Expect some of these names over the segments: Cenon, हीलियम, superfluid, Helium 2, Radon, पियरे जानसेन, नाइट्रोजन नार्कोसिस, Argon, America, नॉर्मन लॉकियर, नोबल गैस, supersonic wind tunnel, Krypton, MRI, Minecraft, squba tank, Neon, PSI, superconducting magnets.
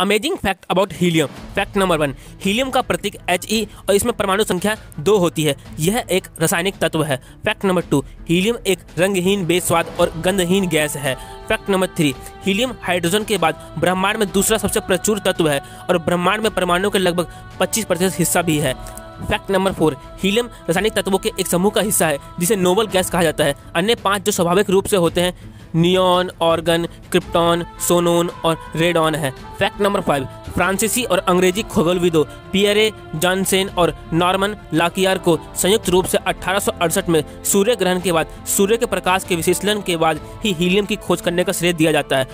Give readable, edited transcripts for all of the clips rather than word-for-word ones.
Amazing fact about हीलियम। Fact number 1, हीलियम का प्रतीक He और इसमें परमाणु संख्या 2 होती है। यह एक रासायनिक तत्व है। फैक्ट नंबर 2, हीलियम एक रंगहीन, बेस्वाद और गंधहीन गैस है। फैक्ट नंबर 3, हीलियम हाइड्रोजन के बाद ब्रह्मांड में दूसरा सबसे प्रचुर तत्व है और ब्रह्मांड में परमाणु का लगभग 25% हिस्सा भी है। फैक्ट नंबर 4, हीलियम रासायनिक तत्वों के एक समूह का हिस्सा है जिसे नोबल गैस कहा जाता है। अन्य 5 जो स्वाभाविक रूप से होते हैं नियॉन, आर्गन, क्रिप्टॉन, सोनोन और रेडॉन है। फैक्ट नंबर 5, फ्रांसीसी और अंग्रेजी खगोलविदों पियरे जानसेन और नॉर्मन लॉकियर को संयुक्त रूप से 1868 में सूर्य ग्रहण के बाद सूर्य के प्रकाश के विश्लेषण के बाद ही हीलियम की खोज करने का श्रेय दिया जाता है।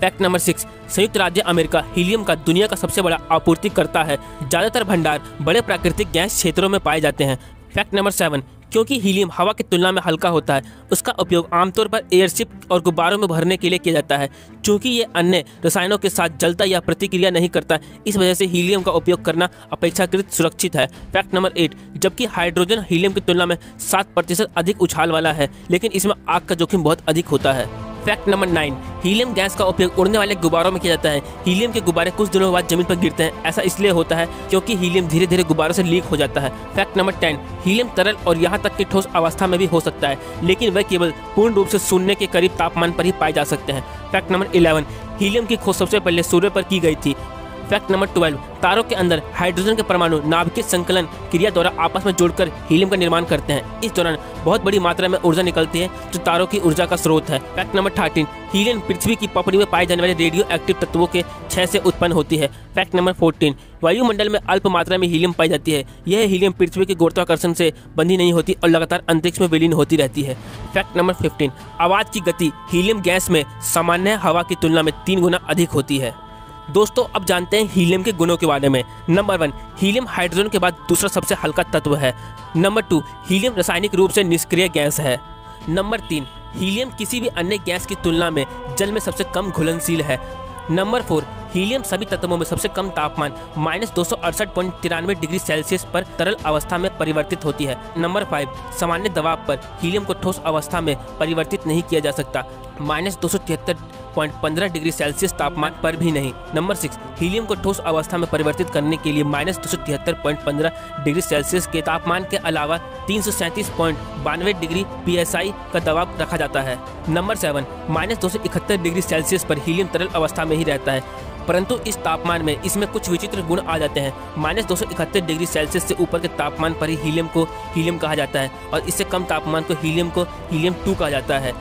फैक्ट नंबर 6, संयुक्त राज्य अमेरिका हीलियम का दुनिया का सबसे बड़ा आपूर्तिकर्ता है। ज़्यादातर भंडार बड़े प्राकृतिक गैस क्षेत्रों में पाए जाते हैं। फैक्ट नंबर 7, क्योंकि हीलियम हवा की तुलना में हल्का होता है, उसका उपयोग आमतौर पर एयरशिप और गुब्बारों में भरने के लिए किया जाता है। चूँकि ये अन्य रसायनों के साथ जलता या प्रतिक्रिया नहीं करता, इस वजह से हीलियम का उपयोग करना अपेक्षाकृत सुरक्षित है। फैक्ट नंबर 8, जबकि हाइड्रोजन हीलियम की तुलना में 7% अधिक उछाल वाला है, लेकिन इसमें आग का जोखिम बहुत अधिक होता है। फैक्ट नंबर 9, हीलियम गैस का उपयोग उड़ने वाले गुब्बारों में किया जाता है। हीलियम के गुब्बारे कुछ दिनों बाद जमीन पर गिरते हैं। ऐसा इसलिए होता है क्योंकि हीलियम धीरे धीरे गुब्बारों से लीक हो जाता है। फैक्ट नंबर 10, हीलियम तरल और यहाँ तक कि ठोस अवस्था में भी हो सकता है, लेकिन वह केवल पूर्ण रूप से शून्य के करीब तापमान पर ही पाए जा सकते हैं। फैक्ट नंबर 11, हीलियम की खोज सबसे पहले सूर्य पर की गई थी। फैक्ट नंबर 12, तारों के अंदर हाइड्रोजन के परमाणु नाभिकीय संकलन क्रिया द्वारा आपस में जोड़कर हीलियम का निर्माण करते हैं। इस दौरान बहुत बड़ी मात्रा में ऊर्जा निकलती है जो तारों की ऊर्जा का स्रोत है। फैक्ट नंबर 13, हीलियम पृथ्वी की पपड़ी में पाए जाने वाले रेडियो एक्टिव तत्वों के क्षय से उत्पन्न होती है। फैक्ट नंबर 14, वायुमंडल में अल्प मात्रा में हीलियम पाई जाती है। यह हीलियम पृथ्वी के गुरुत्वाकर्षण से बंधी नहीं होती और लगातार अंतरिक्ष में विलीन होती रहती है। फैक्ट नंबर 15, आवाज की गति हीलियम गैस में सामान्य हवा की तुलना में 3 गुना अधिक होती है। दोस्तों, अब जानते हैं हीलियम के गुणों के बारे में। नंबर 1, हीलियम हाइड्रोजन के बाद दूसरा सबसे हल्का तत्व है। नंबर 2, हीलियम रासायनिक रूप से निष्क्रिय गैस है। नंबर 3, हीलियम किसी भी अन्य गैस की तुलना में जल में सबसे कम घुलनशील है। नंबर 4, हीलियम सभी तत्वों में सबसे कम तापमान -268.93 डिग्री सेल्सियस पर तरल अवस्था में परिवर्तित होती है। नंबर 5, सामान्य दबाव पर हीलियम को ठोस अवस्था में परिवर्तित नहीं किया जा सकता, -273.15 डिग्री सेल्सियस तापमान पर भी नहीं। नंबर 6, हीलियम को ठोस अवस्था में परिवर्तित करने के लिए -273.15 डिग्री सेल्सियस के तापमान के अलावा 337.92 डिग्री PSI का दबाव रखा जाता है। नंबर 7, -271 डिग्री सेल्सियस पर हीलियम तरल अवस्था में ही रहता है, परंतु इस तापमान में इसमें कुछ विचित्र गुण आ जाते हैं। -271 डिग्री सेल्सियस से ऊपर के तापमान पर ही हीलियम को हीलियम कहा जाता है और इससे कम तापमान को हीलियम 2 कहा जाता है।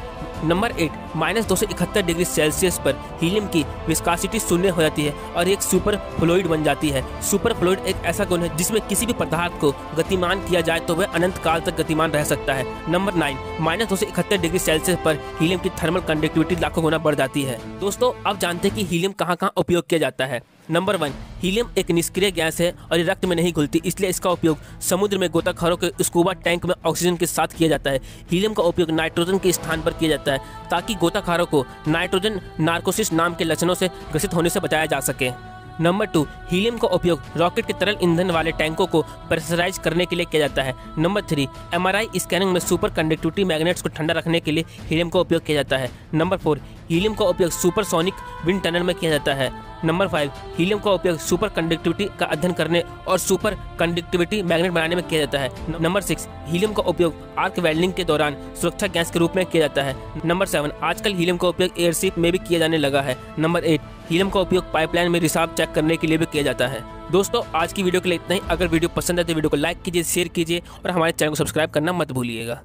नंबर 8, -271 डिग्री सेल्सियस पर हीलियम की विस्कासिटी शून्य हो जाती है और एक सुपर फ्लूइड बन जाती है। सुपर फ्लूइड एक ऐसा गुण है जिसमें किसी भी पदार्थ को गतिमान किया जाए तो वह अनंत काल तक गतिमान रह सकता है। नंबर 9, -271 डिग्री सेल्सियस पर हीलियम की थर्मल कंडक्टिविटी लाखों गुना बढ़ जाती है। दोस्तों, अब जानते हैं कि हीलियम कहाँ-कहाँ उपयोग किया जाता है। नंबर 1, हीलियम एक निष्क्रिय गैस है और ये रक्त में नहीं घुलती, इसलिए इसका उपयोग समुद्र में गोताखोरों के स्कूबा टैंक में ऑक्सीजन के साथ किया जाता है। हीलियम का उपयोग नाइट्रोजन के स्थान पर किया जाता है ताकि गोताखोरों को नाइट्रोजन नार्कोसिस नाम के लक्षणों से ग्रसित होने से बचाया जा सके। नंबर 2, हीलियम का उपयोग रॉकेट के तरल ईंधन वाले टैंकों को प्रेशराइज करने के लिए किया जाता है। नंबर 3, MRI स्कैनिंग में सुपर कंडक्टिविटी मैग्नेट्स को ठंडा रखने के लिए हीलियम का उपयोग किया जाता है। नंबर 4, हीलियम का उपयोग सुपरसोनिक विंड टनल में किया जाता है। नंबर 5, हीलियम का उपयोग सुपर कंडक्टिविटी का अध्ययन करने और सुपर कंडक्टिविटी मैग्नेट बनाने में किया जाता है। नंबर 6, हीलियम का उपयोग आर्क वेल्डिंग के दौरान सुरक्षा गैस के रूप में किया जाता है। नंबर 7, आजकल हीलियम का उपयोग एयरशिप में भी किया जाने लगा है। नंबर 8, हीलियम का उपयोग पाइपलाइन में रिसाव चेक करने के लिए भी किया जाता है। दोस्तों, आज की वीडियो के लिए इतना ही। अगर वीडियो पसंद आए तो वीडियो को लाइक कीजिए, शेयर कीजिए और हमारे चैनल को सब्सक्राइब करना मत भूलिएगा।